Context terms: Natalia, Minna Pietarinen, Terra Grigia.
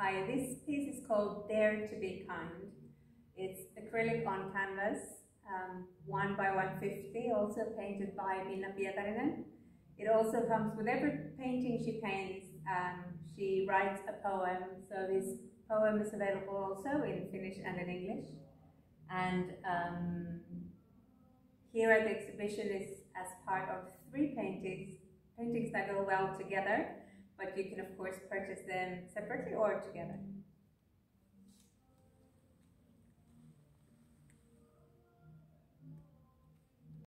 Hi, this piece is called Dare to Be Kind. It's acrylic on canvas, 1 by 150, also painted by Minna Pietarinen. It also comes with every painting she paints, she writes a poem, so this poem is available also in Finnish and in English. And here at the exhibition is as part of 3 paintings that go well together, but you can of course purchase them separately or together.